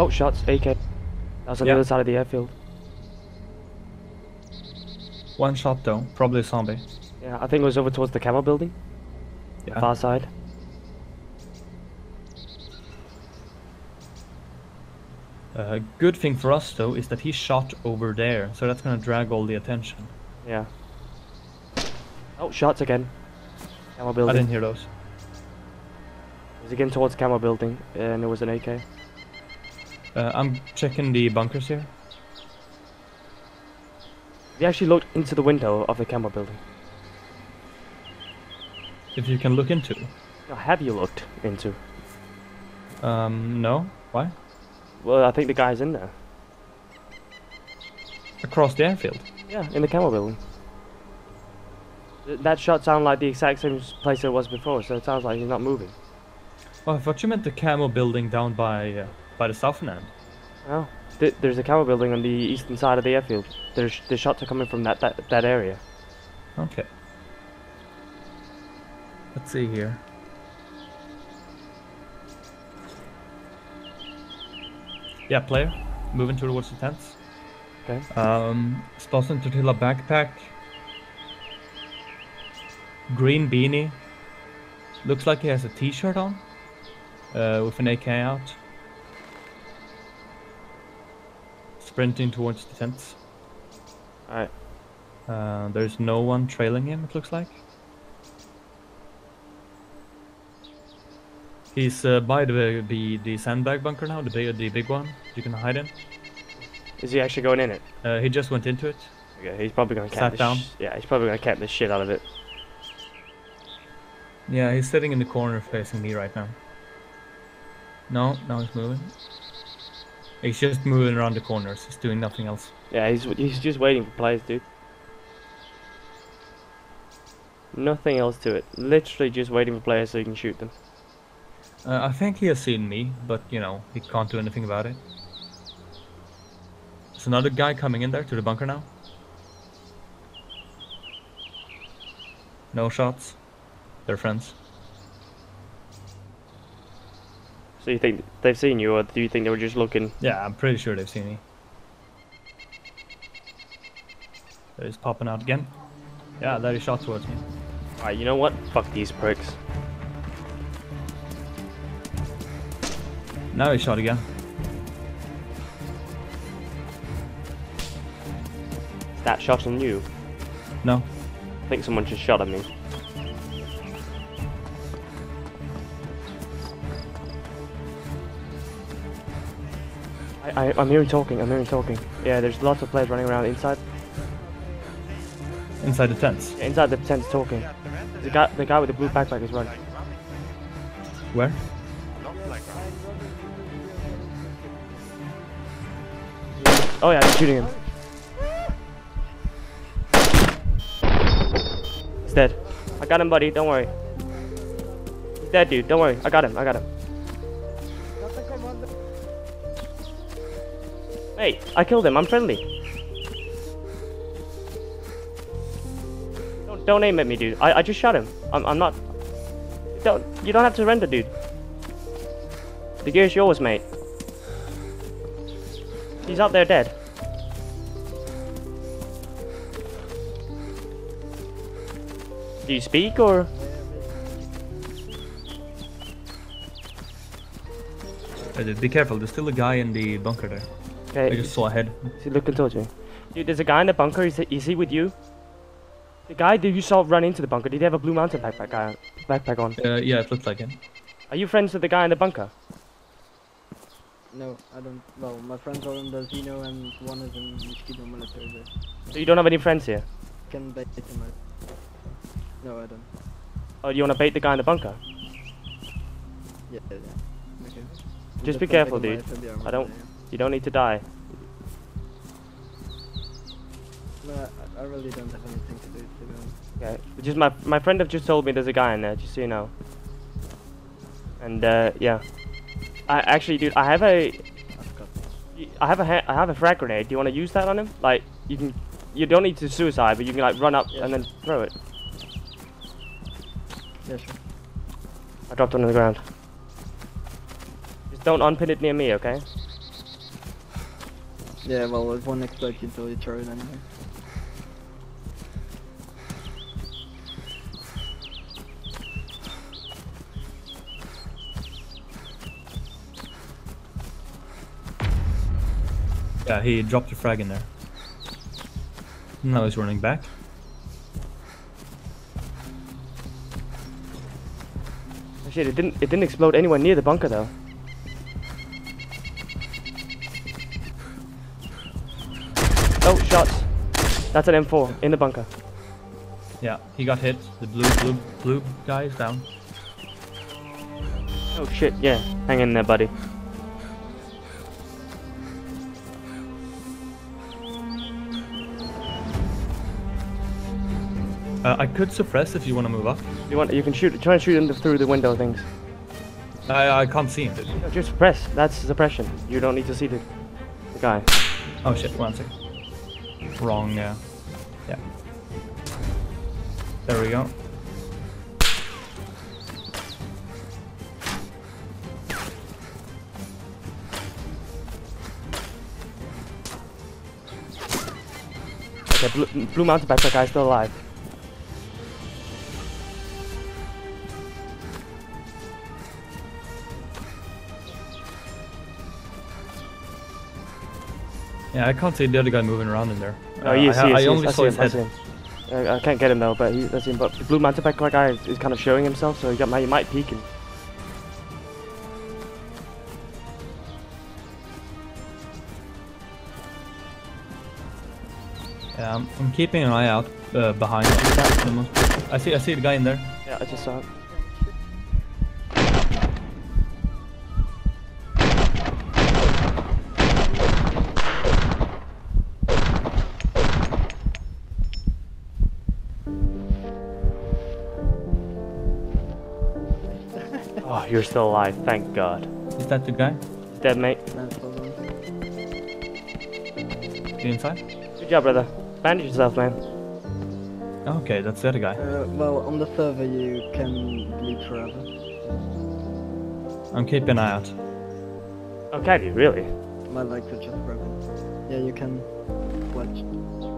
Oh, shots, AK. That was on the other side of the airfield. One shot though, probably a zombie. Yeah, I think it was over towards the camel building. Yeah. The far side. Good thing for us though is that he shot over there, so that's gonna drag all the attention. Yeah. Oh, shots again. Camel building. I didn't hear those. It was again towards camel building, and it was an AK. I'm checking the bunkers here. They actually looked into the window of the camel building. If you can look into. Now, have you looked into? No. Why? Well, I think the guy's in there. Across the airfield? Yeah, in the camel building. That shot sounded like the exact same place it was before, so it sounds like he's not moving. Oh, I thought you meant the camel building down by the southern end. Oh, there's a camel building on the eastern side of the airfield. The shots are coming from that area. Okay. Let's see here. Yeah, player, moving towards the tents. Okay. Spotting Tortilla backpack. Green beanie. Looks like he has a t-shirt on. With an AK out. Sprinting towards the tents. Alright. There's no one trailing him, it looks like. He's by the sandbag bunker now, the big one. You can hide him. Is he actually going in it? He just went into it. Okay, he's probably going to camp. Sat down. Yeah, he's probably going to camp the shit out of it. Yeah, he's sitting in the corner facing me right now. No, now he's moving. He's just moving around the corners. He's doing nothing else. Yeah, he's just waiting for players, dude. Nothing else to it. Literally just waiting for players so you can shoot them. I think he has seen me, but you know, he can't do anything about it. There's another guy coming in there to the bunker now. No shots. They're friends. So you think they've seen you, or do you think they were just looking? Yeah, I'm pretty sure they've seen me. He's popping out again. Yeah, there he shot towards me. Alright, you know what? Fuck these pricks. Now he's shot again. Is that shot on you? No. I think someone just shot at me. I'm hearing talking, Yeah, there's lots of players running around inside. Inside the tents? Yeah, inside the tents talking. The guy with the blue backpack is running. Where? Oh yeah, I'm shooting him. He's dead. I got him, buddy, don't worry. He's dead, dude, don't worry. I got him. Hey, I killed him, I'm friendly. Don't aim at me, dude. I just shot him. I'm not... You don't have to surrender, dude. The gear's yours, mate. He's out there dead. Do you speak or? Hey, dude, be careful. There's still a guy in the bunker there. Okay. I just saw a head. Is he looking towards you? Dude, there's a guy in the bunker. Is he with you? The guy that you saw run into the bunker. Did he have a blue mountain backpack on? Yeah, it looks like him. Are you friends with the guy in the bunker? No, I don't. Well, my friends are in the Zeno and one is in Mosquito Military Base. So you don't have any friends here? Can bait him out. No, I don't. Oh, you want to bait the guy in the bunker? Yeah. Okay. Just be careful, dude. I don't. You don't need to die. No, I really don't have anything to do. Okay. Just my friend have just told me there's a guy in there. Just so you know. And yeah. Actually, dude, I have a frag grenade. Do you want to use that on him? Like, you don't need to suicide, but you can like run up and then throw it. Yeah, sure. I dropped one on the ground. Just don't unpin it near me, okay? Yeah, well, it won't explode until you throw it anyway. Yeah, he dropped a frag in there. Now he's running back. Oh shit, it didn't explode anywhere near the bunker though. Oh, shots. That's an M4 in the bunker. Yeah, he got hit. The blue guy is down. Oh shit, yeah. Hang in there, buddy. I could suppress if you want to move up. You can shoot. Try and shoot him through the window things. I can't see him. Dude. No, just suppress. That's suppression. You don't need to see the guy. Oh shit! One second. Wrong. Yeah. There we go. Okay, blue mountain backpack guy's still alive. Yeah, I can't see the other guy moving around in there. Oh, yes, I only saw his head. I can't get him though, but that's him. But the blue mountain backpack guy is kind of showing himself, so you might peek him. Yeah, I'm keeping an eye out behind. I see the guy in there. Yeah, I just saw him. Oh, you're still alive, thank God. Is that the guy? He's dead, mate. You inside? Good job, brother. Bandage yourself, man. Okay, that's the other guy. Well, on the server you can bleed forever. I'm keeping an eye out. Oh, can you, really? My legs are just broken. Yeah, you can watch.